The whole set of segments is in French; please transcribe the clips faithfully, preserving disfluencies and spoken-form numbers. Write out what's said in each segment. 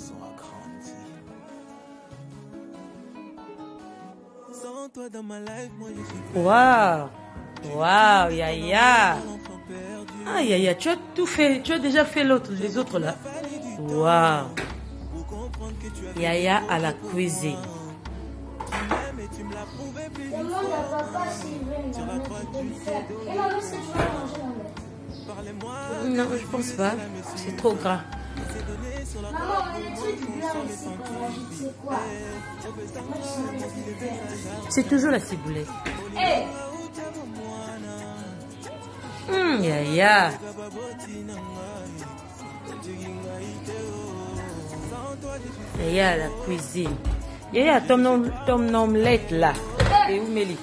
garçon a grandi. Sans toi dans ma life, moi je suis. Waouh! Waouh, Yaya! Ah, Yaya, tu as tout fait, tu as déjà fait l'autre, les autres là. Waouh! Yaya à la cuisine. Maman, la papa, c'est vrai, mais maman, est-ce que tu veux manger? Non, je pense pas, c'est trop gras. Maman, le truc blanc, c'est quoi? C'est toujours la ciboulette. Hey! Hum, Yaya. Yaya, la cuisine. Yaya, ton, ton omelette là. Et où Mélie?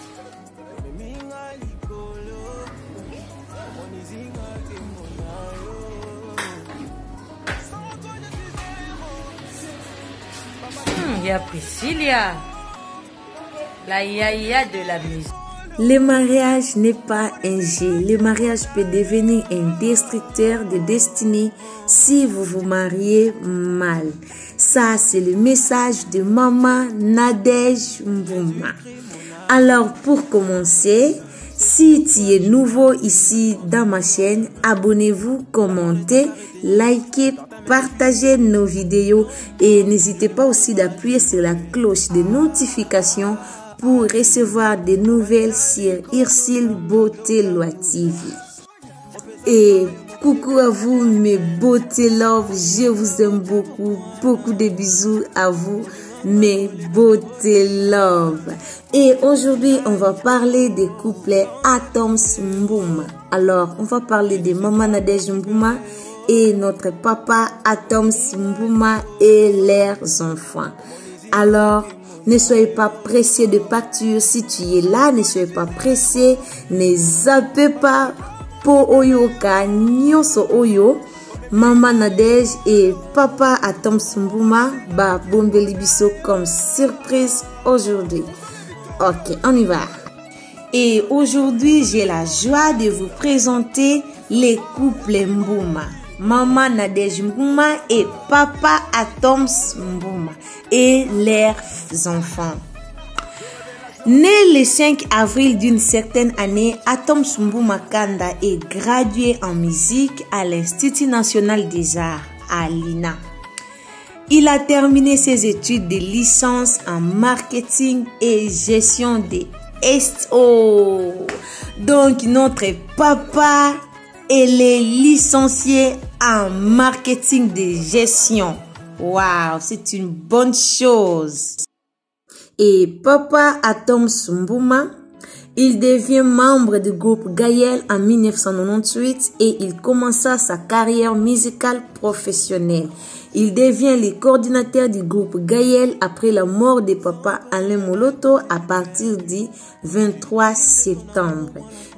Il y a Priscilla, la Yaya de la musique. Le mariage n'est pas un jeu. Le mariage peut devenir un destructeur de destinée si vous vous mariez mal. Ça, c'est le message de maman Nadège Mbuma. Alors, pour commencer, si tu es nouveau ici dans ma chaîne, abonnez-vous, commentez, likez, partagez nos vidéos et n'hésitez pas aussi d'appuyer sur la cloche de notification pour recevoir des nouvelles sur Ursule Botelua T V. Et coucou à vous mes beauté love, je vous aime beaucoup, beaucoup de bisous à vous. Mes beauté love. Et aujourd'hui, on va parler des couplets Athoms Mbuma. Alors, on va parler de maman Nadège Mbuma et notre papa Athoms Mbuma et leurs enfants. Alors, ne soyez pas pressés de partir. Si tu es là, ne soyez pas pressés. Ne zappez pas. Po oyo ka nyonso oyo. Maman Nadège et papa Athoms Mbuma ba bombeli biso comme surprise aujourd'hui. Ok, on y va. Et aujourd'hui, j'ai la joie de vous présenter les couples Mbuma. Maman Nadège Mbuma et papa Athoms Mbuma et leurs enfants. Né le cinq avril d'une certaine année, Athoms Mbuma Kanda est gradué en musique à l'Institut National des Arts, à l'I N A. Il a terminé ses études de licence en marketing et gestion des S O. Donc, notre papa, il est licencié en marketing de gestion. Waouh, c'est une bonne chose! Et papa Athoms Mbuma, il devient membre du groupe Gaël en mille neuf cent quatre-vingt-dix-huit et il commença sa carrière musicale professionnelle. Il devient le coordinateur du groupe Gaël après la mort de papa Alain Moloto à partir du vingt-trois septembre.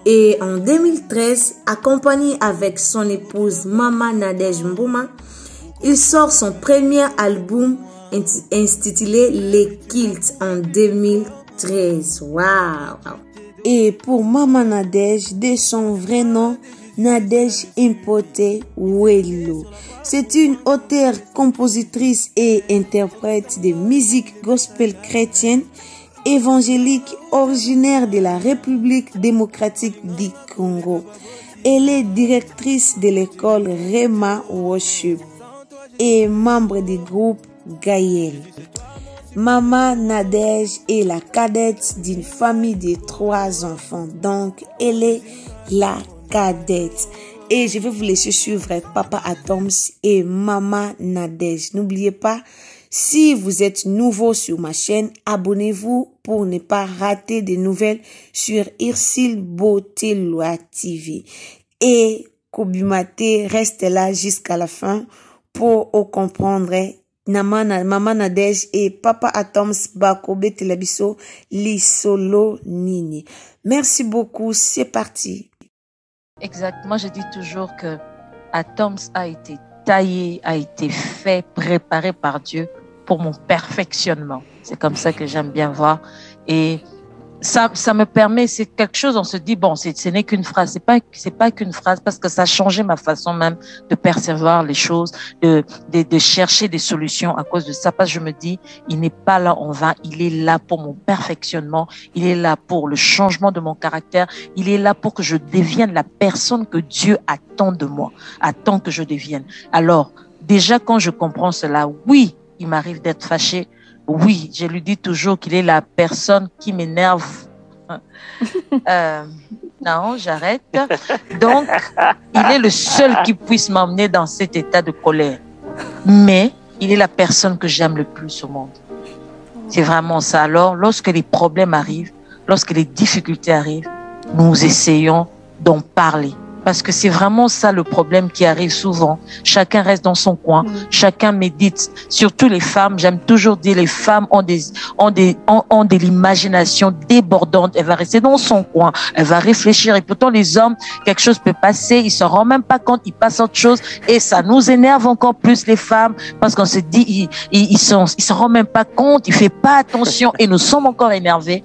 Et en deux mille treize, accompagné avec son épouse maman Nadège Mbuma, il sort son premier album intitulé Les Kilts en deux mille treize. Waouh! Et pour maman Nadège, de son vrai nom, Nadège Impoté Welo. C'est une auteure, compositrice et interprète de musique gospel chrétienne évangélique originaire de la République démocratique du Congo. Elle est directrice de l'école Rema Worship et membre du groupe Gaël. Maman Nadège est la cadette d'une famille de trois enfants. Donc, elle est la cadette. Et je vais vous laisser suivre papa Athoms et maman Nadège. N'oubliez pas, si vous êtes nouveau sur ma chaîne, abonnez-vous pour ne pas rater des nouvelles sur Ursule Botelua T V. Et Kobimate reste là jusqu'à la fin pour comprendre maman Nadège et papa Athoms Bakobe Telabiso Lisolo Nini. Merci beaucoup, c'est parti. Exactement, je dis toujours que Athoms a été taillé, a été fait, préparé par Dieu pour mon perfectionnement. C'est comme ça que j'aime bien voir. Et ça, ça me permet, c'est quelque chose, on se dit, bon, ce n'est qu'une phrase, c'est pas, c'est pas qu'une phrase, parce que ça a changé ma façon même de percevoir les choses, de, de, de chercher des solutions à cause de ça, parce que je me dis, il n'est pas là en vain, il est là pour mon perfectionnement, il est là pour le changement de mon caractère, il est là pour que je devienne la personne que Dieu attend de moi, attend que je devienne. Alors, déjà, quand je comprends cela, oui, il m'arrive d'être fâchée. Oui, je lui dis toujours qu'il est la personne qui m'énerve. Euh, non, j'arrête. Donc, il est le seul qui puisse m'emmener dans cet état de colère. Mais il est la personne que j'aime le plus au monde. C'est vraiment ça. Alors, lorsque les problèmes arrivent, lorsque les difficultés arrivent, nous essayons d'en parler. Parce que c'est vraiment ça le problème qui arrive souvent. Chacun reste dans son coin, mmh. chacun médite. Surtout les femmes, j'aime toujours dire, les femmes ont, des, ont, des, ont, ont de l'imagination débordante. Elle va rester dans son coin, elle va réfléchir. Et pourtant les hommes, quelque chose peut passer, ils ne s'en rendent même pas compte, ils passent à autre chose. Et ça nous énerve encore plus les femmes, parce qu'on se dit, ils ne s'en rendent même pas compte, ils ne font pas attention. Et nous sommes encore énervés.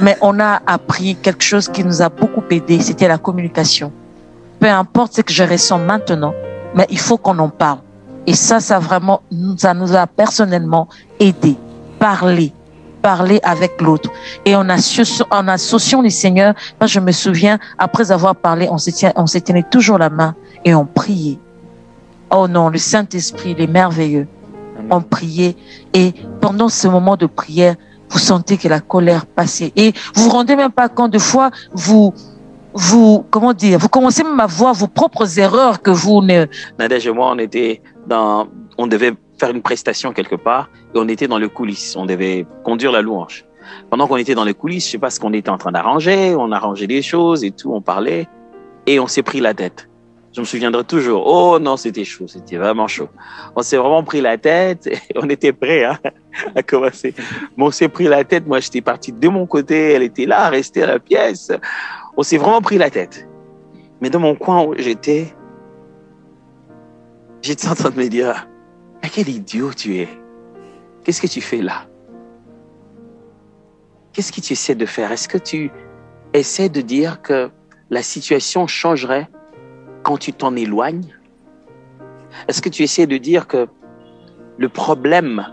Mais on a appris quelque chose qui nous a beaucoup aidé, c'était la communication. Peu importe ce que je ressens maintenant, mais il faut qu'on en parle. Et ça, ça vraiment, ça nous a personnellement aidé. Parler, parler avec l'autre. Et en associant, en associant les Seigneurs, moi, je me souviens, après avoir parlé, on s'éteignait, on s'éteignait toujours la main et on priait. Oh non, le Saint-Esprit, il est merveilleux. On priait et pendant ce moment de prière, vous sentez que la colère passait. Et vous vous rendez même pas compte de fois, vous... Vous, comment dire, vous commencez même à voir vos propres erreurs que vous ne... Nadège et moi, on était dans... On devait faire une prestation quelque part et on était dans les coulisses. On devait conduire la louange. Pendant qu'on était dans les coulisses, je sais pas ce qu'on était en train d'arranger. On arrangeait des choses et tout, on parlait et on s'est pris la tête. Je me souviendrai toujours. Oh non, c'était chaud, c'était vraiment chaud. On s'est vraiment pris la tête et on était prêts hein, à commencer. Mais on s'est pris la tête. Moi, j'étais parti de mon côté. Elle était là, restée à la pièce. On s'est vraiment pris la tête. Mais dans mon coin où j'étais, j'étais en train de me dire, mais quel idiot tu es. Qu'est-ce que tu fais là? Qu'est-ce que tu essaies de faire? Est-ce que tu essaies de dire que la situation changerait quand tu t'en éloignes? Est-ce que tu essaies de dire que le problème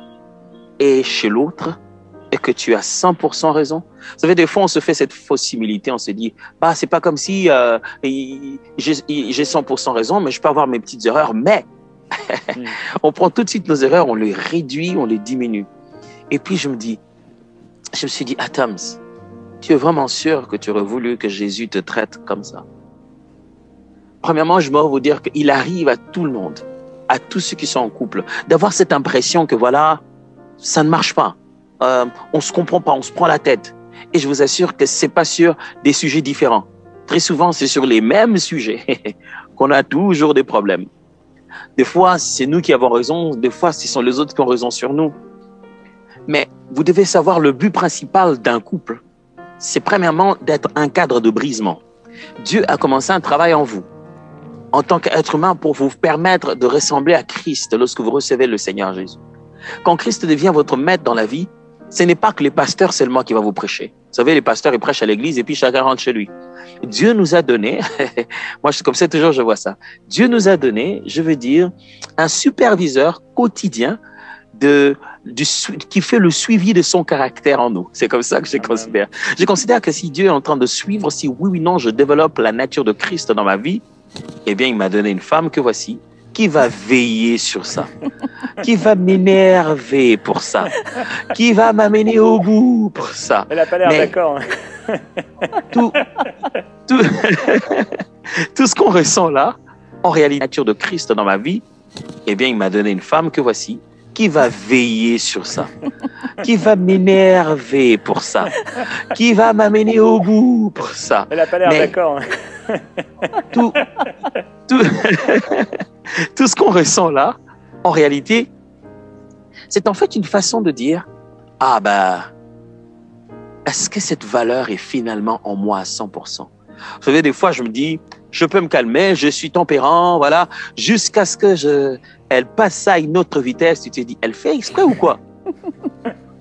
est chez l'autre et que tu as cent pour cent raison? Vous savez, des fois, on se fait cette fausse similité, on se dit, bah, c'est pas comme si euh, j'ai cent pour cent raison, mais je peux avoir mes petites erreurs, mais mm. on prend tout de suite nos erreurs, on les réduit, on les diminue. Et puis, je me dis, je me suis dit, Athoms, tu es vraiment sûr que tu aurais voulu que Jésus te traite comme ça? Premièrement, je dois vous dire qu'il arrive à tout le monde, à tous ceux qui sont en couple, d'avoir cette impression que voilà, ça ne marche pas, euh, on se comprend pas, on se prend la tête. Et je vous assure que c'est pas sur des sujets différents. Très souvent, c'est sur les mêmes sujets qu'on a toujours des problèmes. Des fois, c'est nous qui avons raison, des fois, ce sont les autres qui ont raison sur nous. Mais vous devez savoir le but principal d'un couple, c'est premièrement d'être un cadre de brisement. Dieu a commencé un travail en vous, en tant qu'être humain, pour vous permettre de ressembler à Christ lorsque vous recevez le Seigneur Jésus. Quand Christ devient votre maître dans la vie, ce n'est pas que les pasteurs seulement qui va vous prêcher. Vous savez, les pasteurs, ils prêchent à l'église et puis chacun rentre chez lui. Dieu nous a donné, moi je suis comme ça toujours, je vois ça. Dieu nous a donné, je veux dire, un superviseur quotidien de, du, qui fait le suivi de son caractère en nous. C'est comme ça que je considère. Je considère que si Dieu est en train de suivre, si oui ou non je développe la nature de Christ dans ma vie, eh bien, il m'a donné une femme que voici, qui va veiller sur ça, qui va m'énerver pour ça, qui va m'amener au bout pour ça. Elle n'a pas l'air d'accord. Hein. Tout, tout, tout ce qu'on ressent là, en réalité, la nature de Christ dans ma vie, eh bien, il m'a donné une femme que voici, qui va veiller sur ça, qui va m'énerver pour ça, qui va m'amener au bout pour ça. Elle n'a pas l'air d'accord. Hein. Tout, tout, tout ce qu'on ressent là, en réalité, c'est en fait une façon de dire, ah ben, est-ce que cette valeur est finalement en moi à cent pour cent? Vous savez, des fois, je me dis, je peux me calmer, je suis tempérant, voilà, jusqu'à ce que je... elle passe à une autre vitesse, tu te dis, elle fait exprès ou quoi?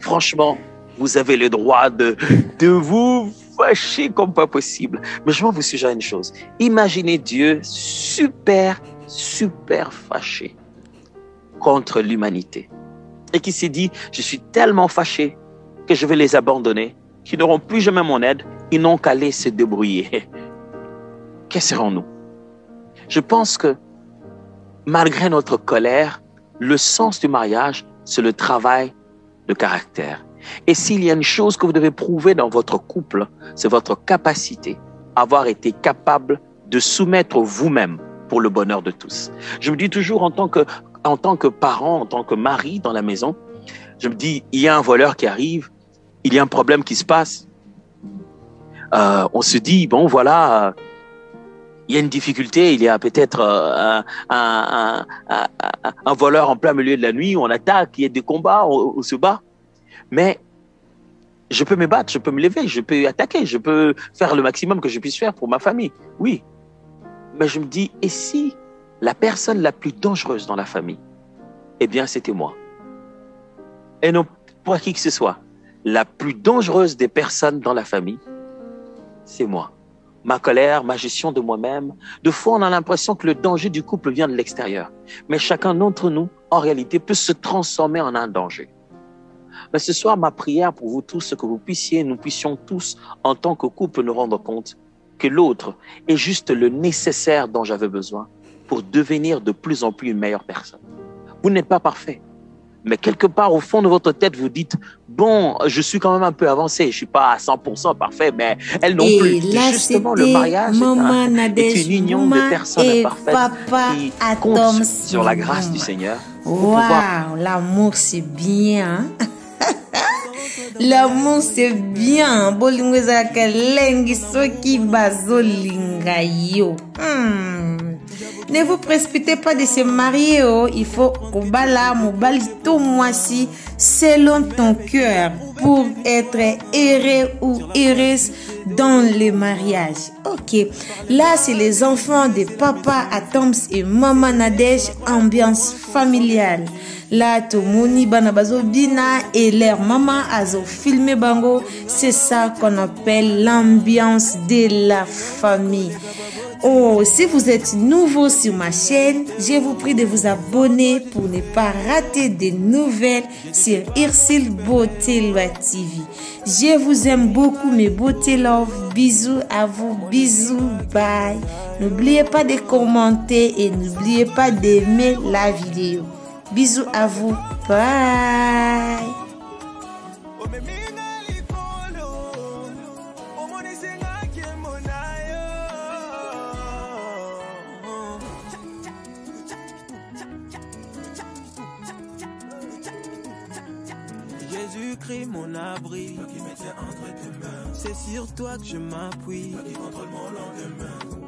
Franchement, vous avez le droit de, de vous fâcher comme pas possible. Mais je vous suggère une chose. Imaginez Dieu super, super fâché contre l'humanité. Et qui s'est dit, je suis tellement fâché que je vais les abandonner, qu'ils n'auront plus jamais mon aide, ils n'ont qu'à aller se débrouiller. Que serons-nous? Je pense que malgré notre colère, le sens du mariage, c'est le travail de caractère. Et s'il y a une chose que vous devez prouver dans votre couple, c'est votre capacité, avoir été capable de soumettre vous-même pour le bonheur de tous. Je me dis toujours en tant que, en tant que parent, en tant que mari dans la maison, je me dis, il y a un voleur qui arrive, il y a un problème qui se passe. Euh, on se dit, bon voilà, euh, il y a une difficulté, il y a peut-être euh, un, un, un, un voleur en plein milieu de la nuit, on attaque, il y a des combats, on, on se bat. Mais je peux me battre, je peux me lever, je peux attaquer, je peux faire le maximum que je puisse faire pour ma famille. Oui, mais je me dis, et si la personne la plus dangereuse dans la famille, eh bien c'était moi. Et non pour qui que ce soit, la plus dangereuse des personnes dans la famille, c'est moi. Ma colère, ma gestion de moi-même. De fois, on a l'impression que le danger du couple vient de l'extérieur. Mais chacun d'entre nous, en réalité, peut se transformer en un danger. Mais ce soir, ma prière pour vous tous, c'est que vous puissiez, nous puissions tous, en tant que couple, nous rendre compte que l'autre est juste le nécessaire dont j'avais besoin pour devenir de plus en plus une meilleure personne. Vous n'êtes pas parfait. Mais quelque part, au fond de votre tête, vous dites, bon, je suis quand même un peu avancé, je ne suis pas à cent pour cent parfait, mais elles non et plus. Là, justement, le mariage est, un, Nadège, est une union de personnes parfaites qui comptent sur la grâce du Seigneur. Waouh, l'amour, c'est bien. L'amour, c'est bien. Ne vous précipitez pas de se marier, oh. Il faut au bala, au balito, moi si, selon ton cœur, pour être heureux ou heureuse dans le mariage. Ok, là c'est les enfants de papa Athoms et maman Nadège, ambiance familiale. Là, tout le monde banabazo bina et leur maman azo filmé bango, c'est ça qu'on appelle l'ambiance de la famille. Oh, si vous êtes nouveau sur ma chaîne, je vous prie de vous abonner pour ne pas rater des nouvelles sur Ursule Botelua T V. Je vous aime beaucoup, mes beauté love. Bisous à vous, bisous, bye. N'oubliez pas de commenter et n'oubliez pas d'aimer la vidéo. Bisous à vous, bye. Jésus-Christ mon abri, toi qui m'étais entre tes mains, c'est sur toi que je m'appuie, toi qui contrôle mon lendemain.